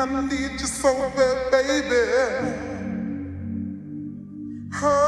I need you so bad, baby.